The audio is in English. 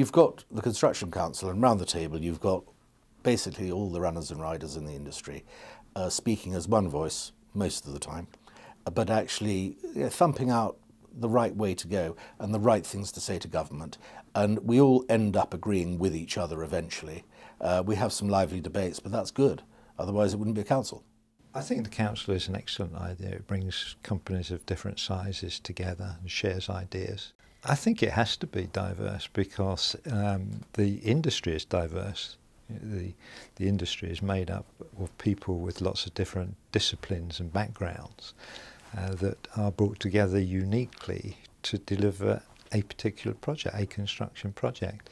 You've got the Construction Council, and round the table you've got basically all the runners and riders in the industry speaking as one voice most of the time, but actually thumping out the right way to go and the right things to say to government. And we all end up agreeing with each other eventually. We have some lively debates, but that's good. Otherwise it wouldn't be a council. I think the council is an excellent idea. It brings companies of different sizes together and shares ideas. I think it has to be diverse because the industry is diverse. The industry is made up of people with lots of different disciplines and backgrounds that are brought together uniquely to deliver a particular project, a construction project.